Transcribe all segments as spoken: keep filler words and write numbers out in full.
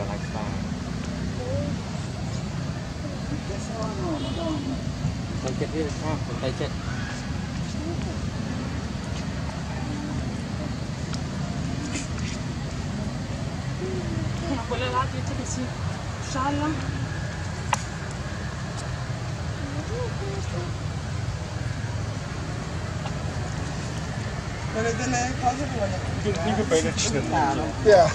your lifestyle. Tay chết đi sao? Tay chết. Không có lẽ là cái chết gì? Sai lắm. You can paint it still. Yeah.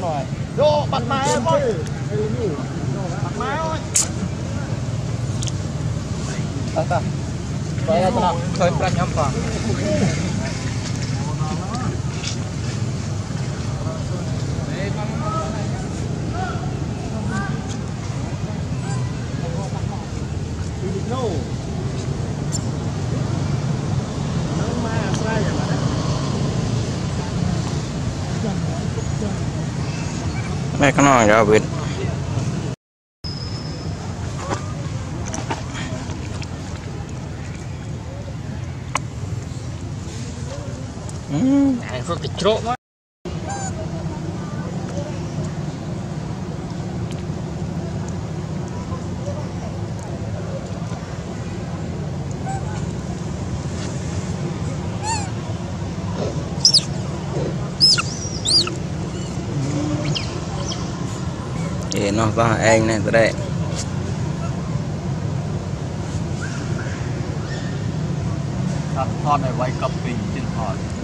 con rồi. Rồi, bật máy thôi. Bật máy thôi. Tao tao. Vậy tao thôi bật nhóm vào. Mẹ có nói ra biết anh có cái chỗ đó. Nó vào anh này tới đây.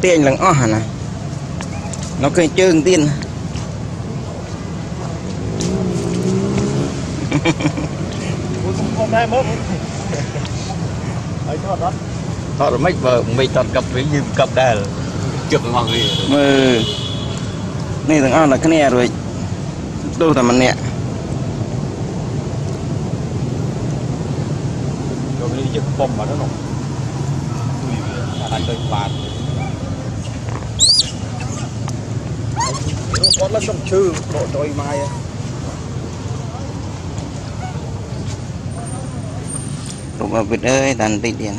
Tiền lần ó hả này. Nó cái chương tiên. Thọ rồi mấy vợ mình toàn cặp với như cặp đà chụp mọi người. Ừ. Này thằng ó là cái này rồi. Đâu là mình nè. Hãy subscribe cho kênh Ghiền Mì Gõ để không bỏ lỡ những video hấp dẫn. Lúc vào vịt ơi, đàn vịt điện.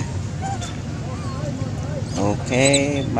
Ok, bye.